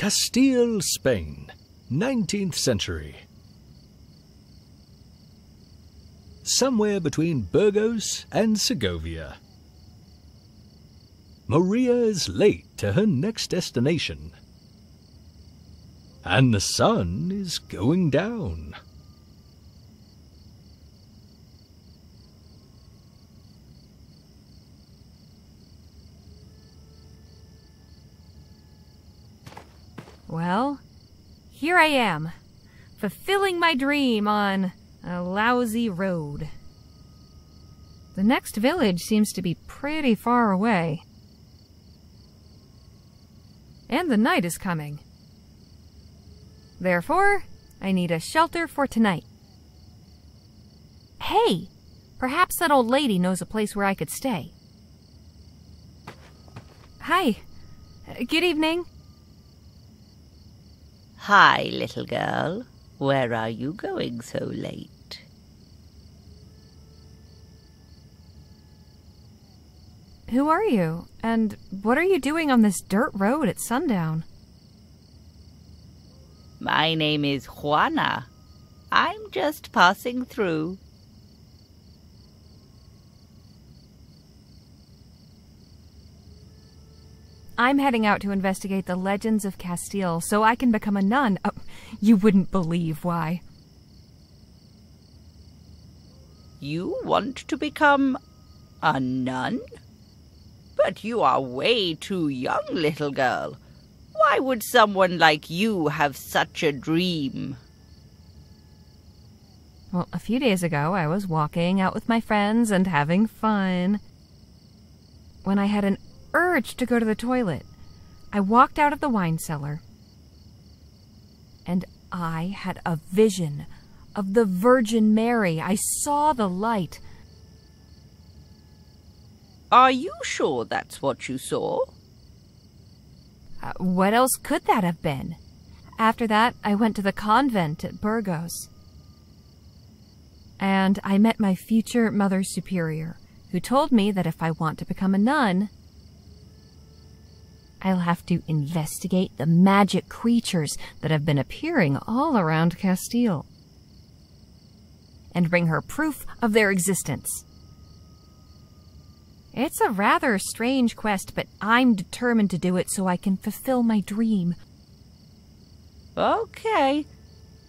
Castile, Spain, 19th century. Somewhere between Burgos and Segovia. Maria is late to her next destination. And the sun is going down. Well, here I am, fulfilling my dream on a lousy road. The next village seems to be pretty far away. And the night is coming. Therefore, I need a shelter for tonight. Hey, perhaps that old lady knows a place where I could stay. Hi, good evening. Hi, little girl. Where are you going so late? Who are you, and what are you doing on this dirt road at sundown? My name is Juana. I'm just passing through. I'm heading out to investigate the Legends of Castile so I can become a nun. Oh, you wouldn't believe why. You want to become a nun? But you are way too young, little girl. Why would someone like you have such a dream? Well, a few days ago I was walking out with my friends and having fun, when I had an urge to go to the toilet. I walked out of the wine cellar, and I had a vision of the Virgin Mary. I saw the light. Are you sure that's what you saw? What else could that have been? After that, I went to the convent at Burgos, and I met my future Mother Superior, who told me that if I want to become a nun, I'll have to investigate the magic creatures that have been appearing all around Castile and bring her proof of their existence. It's a rather strange quest, but I'm determined to do it so I can fulfill my dream. Okay,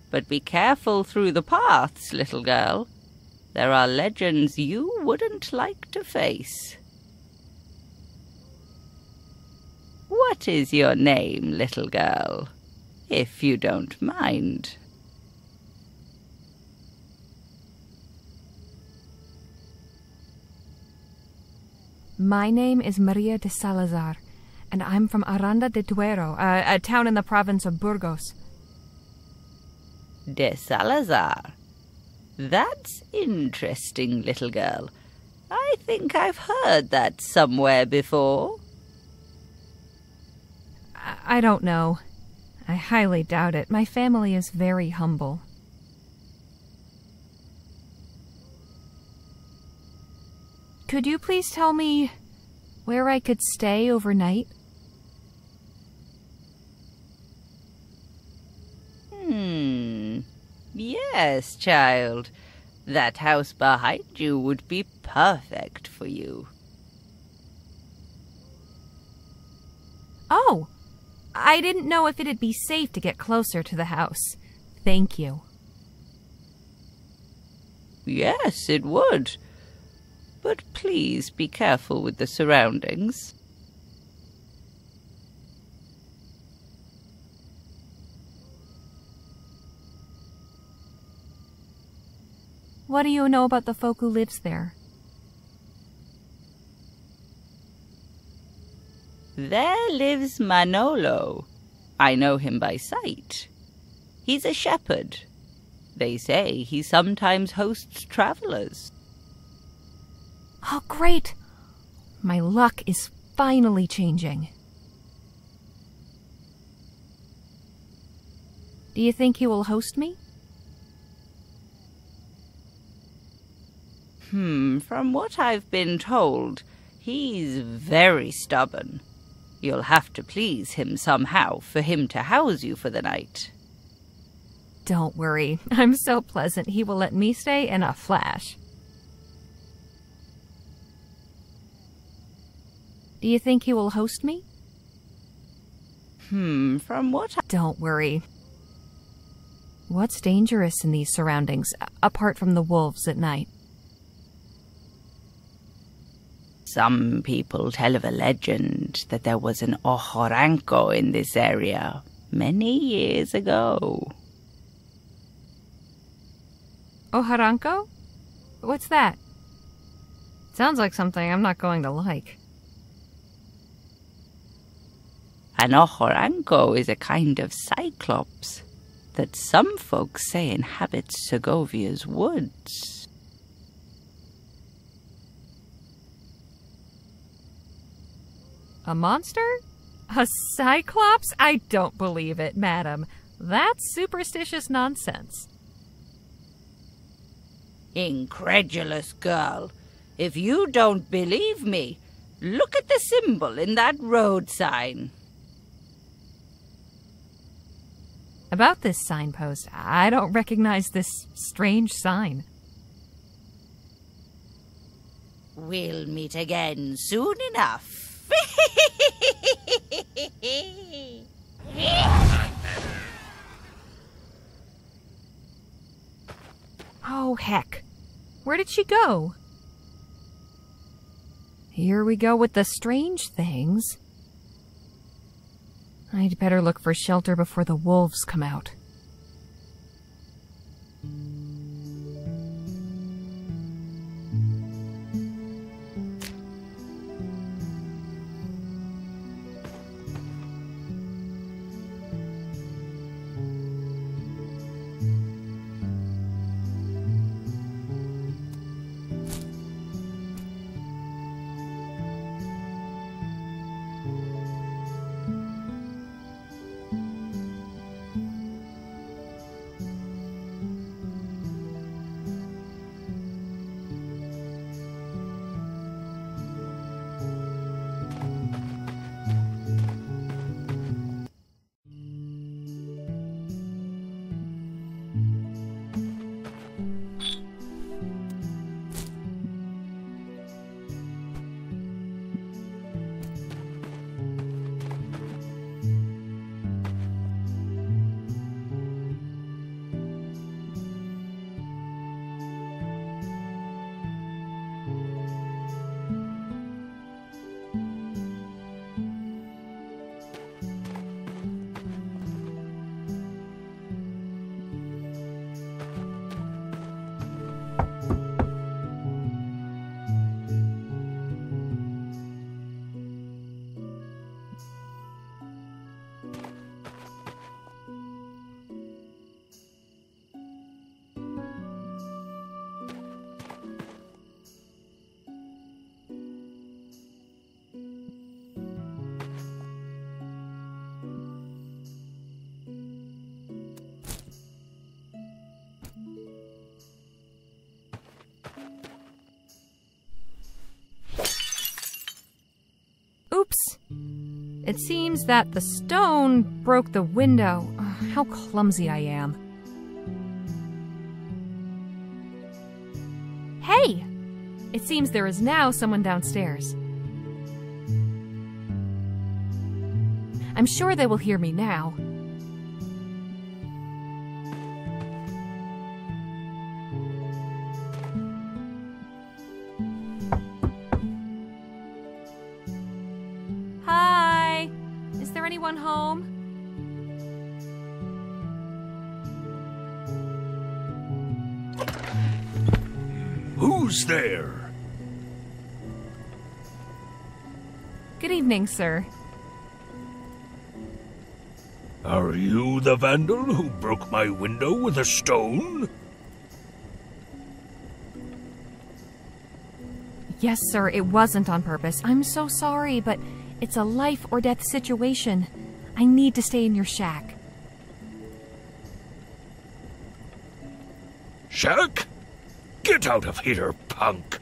but be careful through the paths, little girl. There are legends you wouldn't like to face. What is your name, little girl, if you don't mind? My name is Maria de Salazar, and I'm from Aranda de Duero, a town in the province of Burgos. De Salazar? That's interesting, little girl. I think I've heard that somewhere before. I don't know. I highly doubt it. My family is very humble. Could you please tell me where I could stay overnight? Yes, child. That house behind you would be perfect for you. Oh! I didn't know if it'd be safe to get closer to the house. Thank you. Yes, it would. But please be careful with the surroundings. What do you know about the folk who lives there? There lives Manolo. I know him by sight. He's a shepherd. They say he sometimes hosts travelers. Oh, great! My luck is finally changing. Do you think he will host me? From what I've been told, he's very stubborn. You'll have to please him somehow for him to house you for the night. Don't worry. I'm so pleasant he will let me stay in a flash. Do you think he will host me? From what I... Don't worry. What's dangerous in these surroundings, apart from the wolves at night? Some people tell of a legend that there was an Ohoranko in this area many years ago. Ohoranko? What's that? Sounds like something I'm not going to like. An Ohoranko is a kind of cyclops that some folks say inhabits Segovia's woods. A monster? A cyclops? I don't believe it, madam. That's superstitious nonsense. Incredulous girl. If you don't believe me, look at the symbol in that road sign. About this signpost, I don't recognize this strange sign. We'll meet again soon enough. Oh, heck. Where did she go? Here we go with the strange things. I'd better look for shelter before the wolves come out. It seems that the stone broke the window. Ugh, how clumsy I am. Hey! It seems there is now someone downstairs. I'm sure they will hear me now. Who's there? Good evening, sir. Are you the vandal who broke my window with a stone? Yes, sir, it wasn't on purpose. I'm so sorry, but it's a life or death situation. I need to stay in your shack. Shack? Get out of here, punk!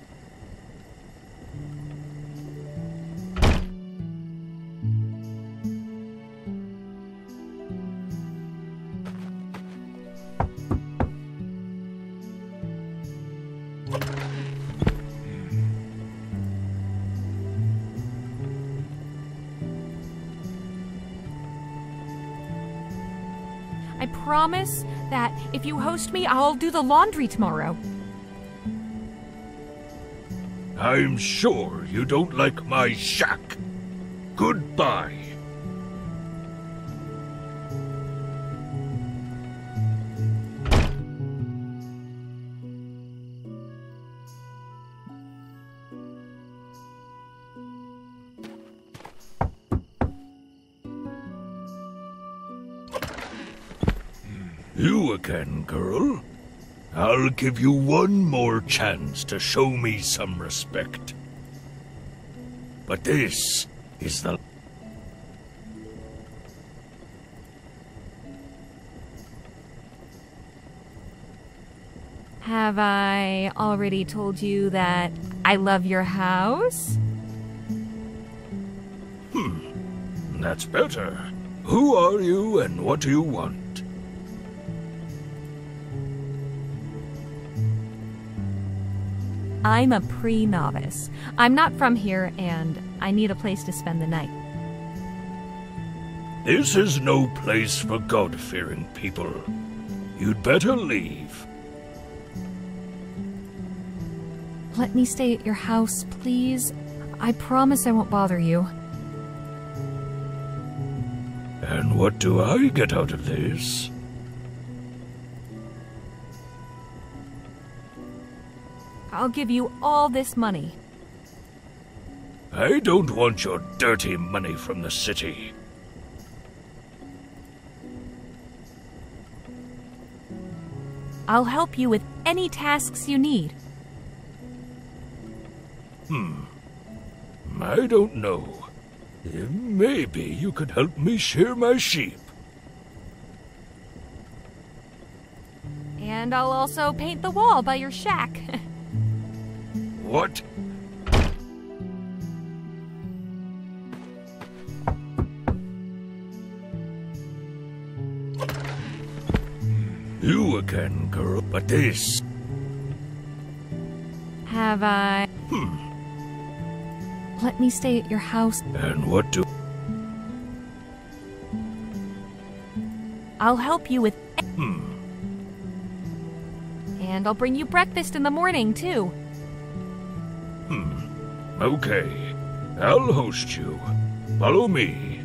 promise that if you host me, I'll do the laundry tomorrow. I'm sure you don't like my shack. Goodbye. You again, girl? I'll give you one more chance to show me some respect. But this is the... Have I already told you that I love your house? That's better. Who are you and what do you want? I'm a pre-novice. I'm not from here, and I need a place to spend the night. This is no place for God-fearing people. You'd better leave. Let me stay at your house, please. I promise I won't bother you. And what do I get out of this? I'll give you all this money. I don't want your dirty money from the city. I'll help you with any tasks you need. I don't know. Maybe you could help me shear my sheep. And I'll also paint the wall by your shack. What? You again, girl, but this... Have I... Let me stay at your house. And what do... I'll help you with... And I'll bring you breakfast in the morning, too. Okay, I'll host you. Follow me.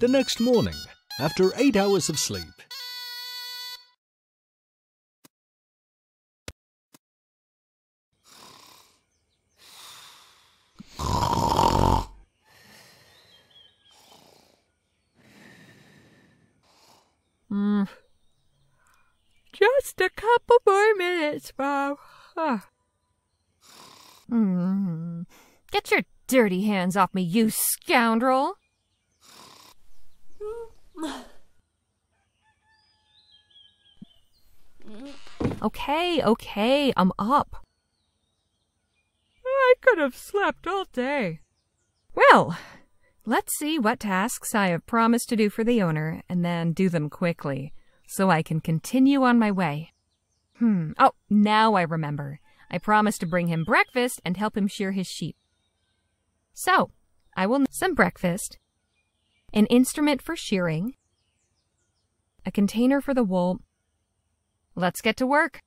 The next morning, after 8 hours of sleep. Just a couple more minutes, Bob. Get your dirty hands off me, you scoundrel! Okay, I'm up. I could have slept all day. Well, let's see what tasks I have promised to do for the owner, and then do them quickly, so I can continue on my way. Oh, now I remember. I promised to bring him breakfast and help him shear his sheep. So, I will need some breakfast, an instrument for shearing, a container for the wool. Let's get to work.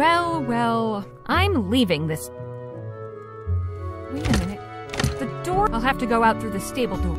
Well, well, I'm leaving this. Wait a minute. The door. I'll have to go out through the stable door.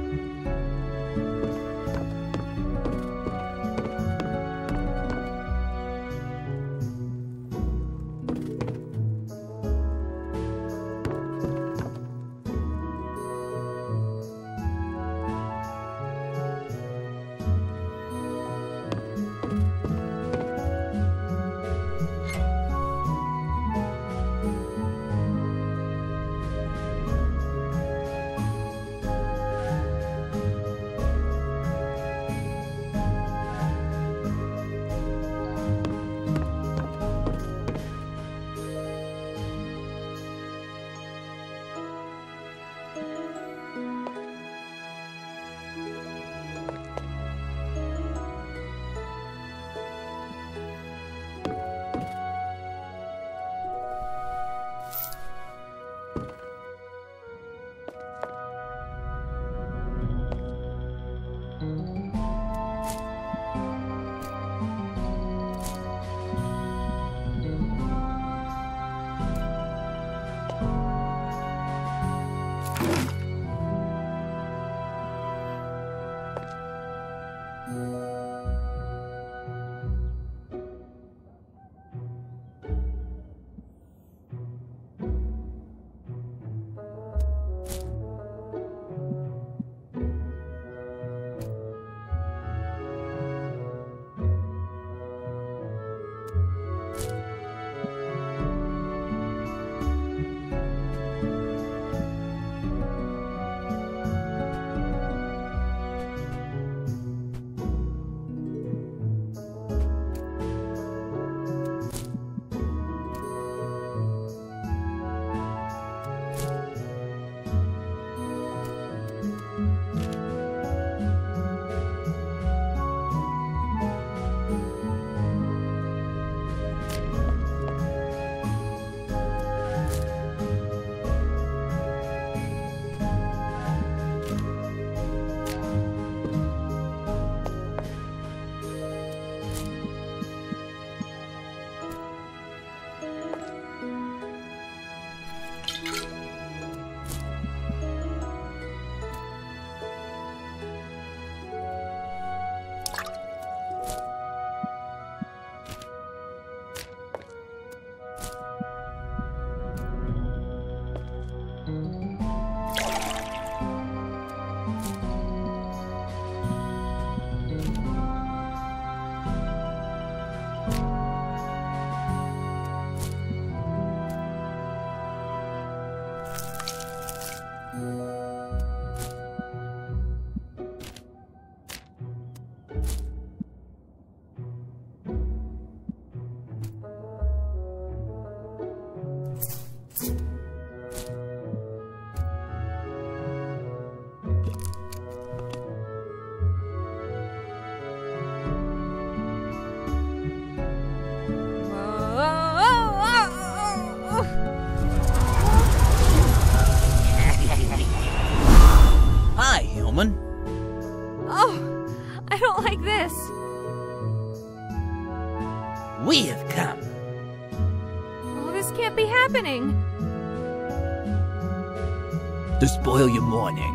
To spoil your morning.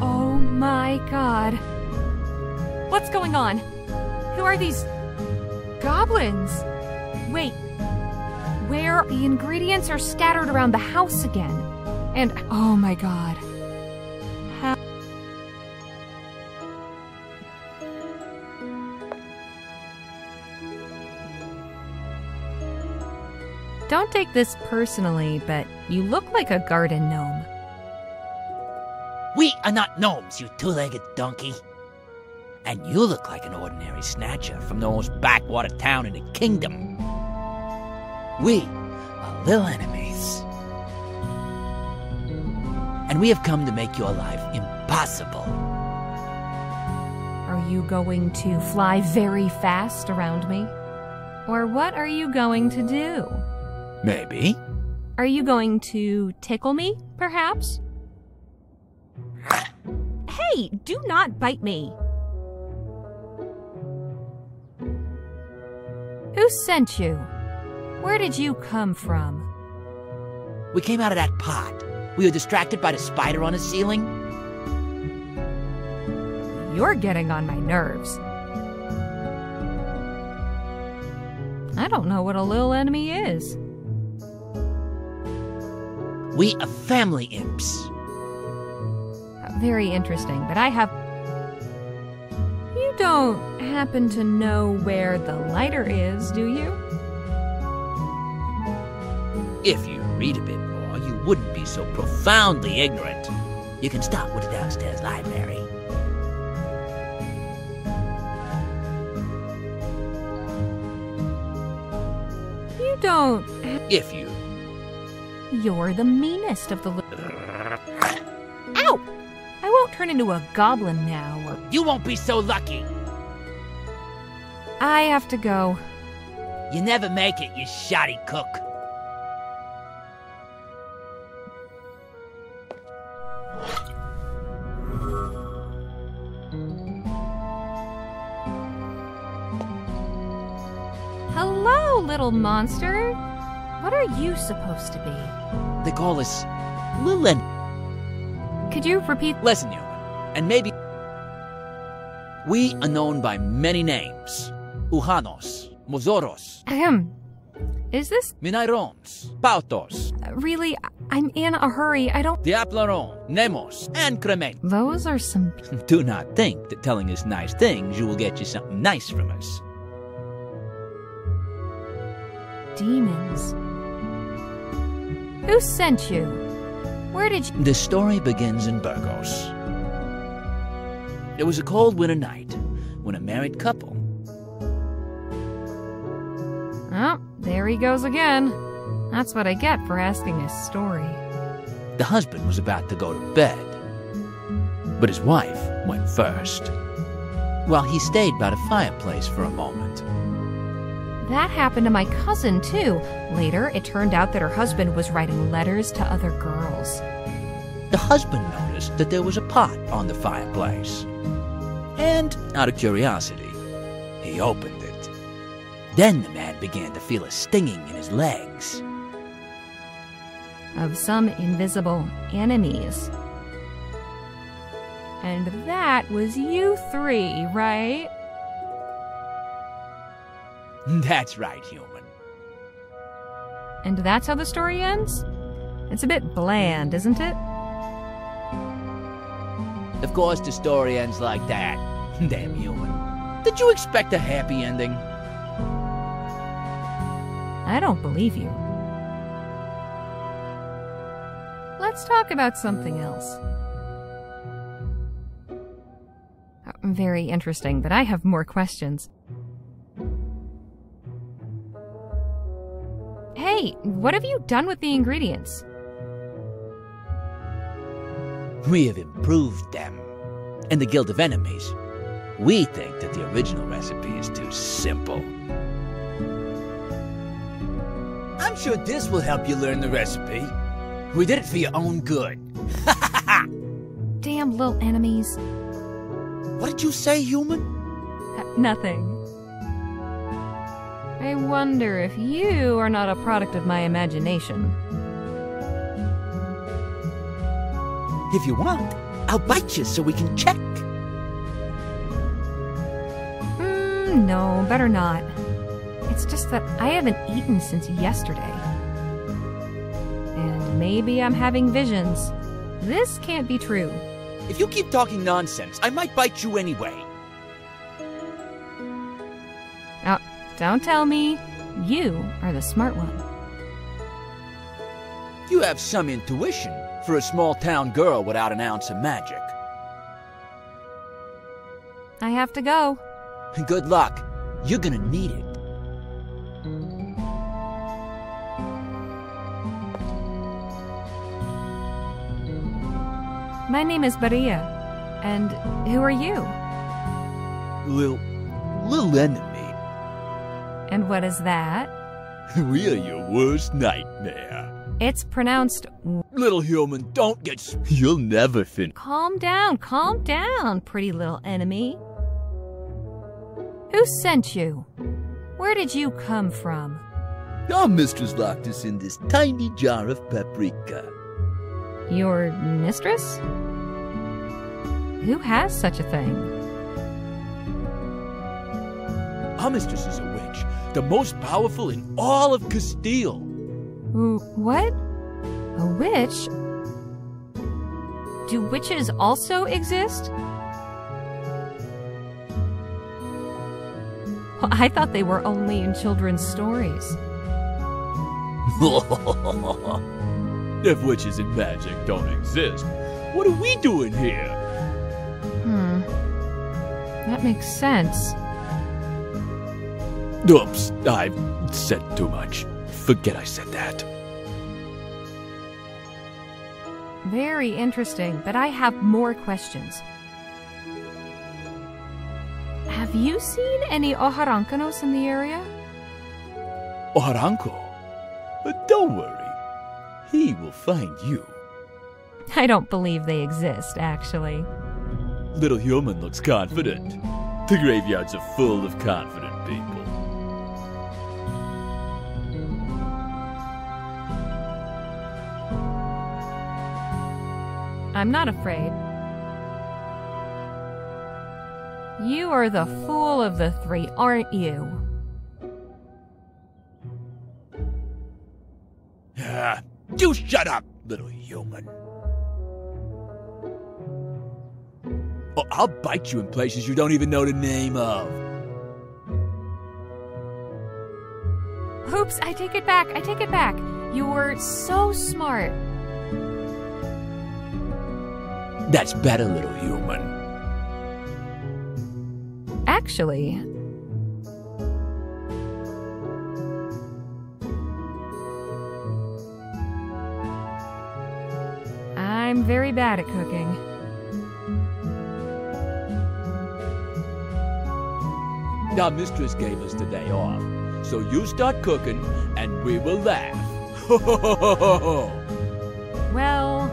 Oh my god. What's going on? Who are these goblins? Wait, where? The ingredients are scattered around the house again. And oh my god. Don't take this personally, but you look like a garden gnome. We are not gnomes, you two-legged donkey. And you look like an ordinary snatcher from the most backwater town in the kingdom. We are little enemies. And we have come to make your life impossible. Are you going to fly very fast around me? Or what are you going to do? Maybe. Are you going to tickle me, perhaps? Hey, do not bite me! Who sent you? Where did you come from? We came out of that pot. We were distracted by the spider on the ceiling. You're getting on my nerves. I don't know what a Lil Enemy is. We are family imps. Very interesting, but I have... You don't happen to know where the lighter is, do you? If you read a bit more, you wouldn't be so profoundly ignorant. You can start with the downstairs library. You don't... If you... You're the meanest of the... Ow! I won't turn into a goblin now, or... You won't be so lucky! I have to go. You never make it, you shoddy cook. Hello, little monster. What are you supposed to be? They call us... Lulin. Could you repeat? Listen, human, and maybe... We are known by many names. Uhanos, Mozoros... Ahem. Is this... Minairons, Pautos... Really, I'm in a hurry, I don't... Diableron, Nemos, and Cremen. Those are some... Do not think that telling us nice things you will get you something nice from us. Demons. Who sent you? Where did you... The story begins in Burgos. It was a cold winter night when a married couple... Oh, there he goes again. That's what I get for asking his story. The husband was about to go to bed, but his wife went first, while he stayed by the fireplace for a moment. That happened to my cousin, too. Later, it turned out that her husband was writing letters to other girls. The husband noticed that there was a pot on the fireplace. And, out of curiosity, he opened it. Then the man began to feel a stinging in his legs. Of some invisible enemies. And that was you three, right? That's right, human. And that's how the story ends? It's a bit bland, isn't it? Of course the story ends like that. Damn human. Did you expect a happy ending? I don't believe you. Let's talk about something else. Very interesting, but I have more questions. Hey, what have you done with the ingredients? We have improved them. In the Guild of Enemies, we think that the original recipe is too simple. I'm sure this will help you learn the recipe. We did it for your own good. Damn Lil Enemies. What did you say, human? Nothing. I wonder if you are not a product of my imagination. If you want, I'll bite you so we can check. No, better not. It's just that I haven't eaten since yesterday. And maybe I'm having visions. This can't be true. If you keep talking nonsense, I might bite you anyway. Don't tell me. You are the smart one. You have some intuition for a small-town girl without an ounce of magic. I have to go. Good luck. You're gonna need it. My name is Baria. And who are you? Lil Enem. And what is that? We are your worst nightmare. It's pronounced... Little human, don't get... You'll never fin... calm down, pretty Lil Enemy. Who sent you? Where did you come from? Our mistress locked us in this tiny jar of paprika. Your mistress? Who has such a thing? Our mistress is a witch, the most powerful in all of Castile. What? A witch? Do witches also exist? Well, I thought they were only in children's stories. If witches and magic don't exist, what are we doing here? That makes sense. Oops, I said too much. Forget I said that. Very interesting, but I have more questions. Have you seen any Ohorankanos in the area? Ohoranko? But don't worry. He will find you. I don't believe they exist, actually. Little human looks confident. The graveyards are full of confident people. I'm not afraid. You are the fool of the three, aren't you? You shut up, little human. Or I'll bite you in places you don't even know the name of. Oops, I take it back, I take it back. You were so smart. That's better, little human. Actually... I'm very bad at cooking. Our mistress gave us the day off, so you start cooking and we will laugh. Ho ho ho ho ho ho! Well...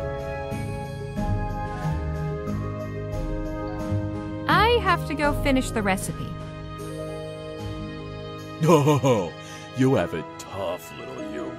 I have to go finish the recipe. Oh, you have a tough little human.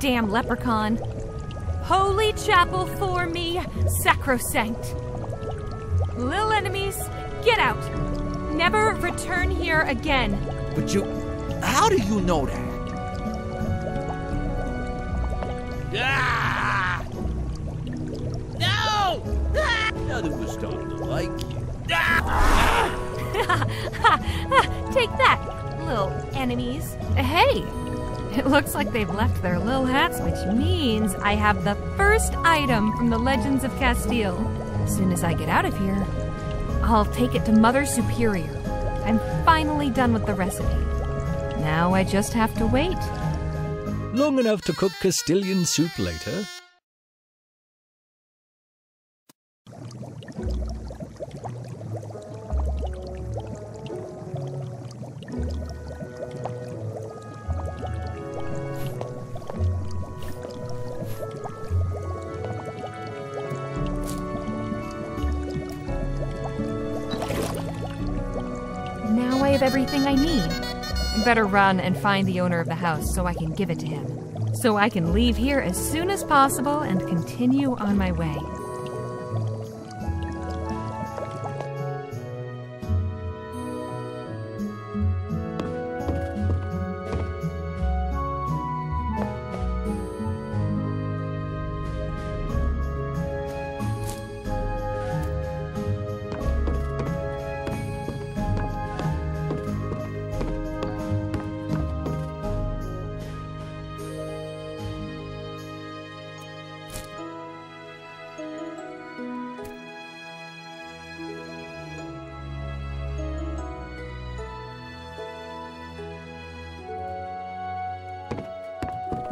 Damn leprechaun. Holy chapel for me, sacrosanct. Lil enemies, get out. Never return here again. But you... how do you know that? Ah! No! Ah! Nothing was starting to like you. Ah! Take that, Lil enemies. Hey! It looks like they've left their little hats, which means I have the first item from the Legends of Castile. As soon as I get out of here, I'll take it to Mother Superior. I'm finally done with the recipe. Now I just have to wait. Long enough to cook Castilian soup later. Everything I need. Better run and find the owner of the house so I can give it to him. So I can leave here as soon as possible and continue on my way.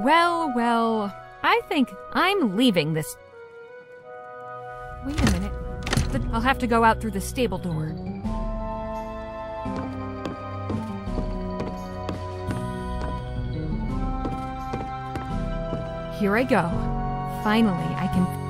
Well, well, I think I'm leaving this. Wait a minute. I'll have to go out through the stable door. Here I go. Finally, I can...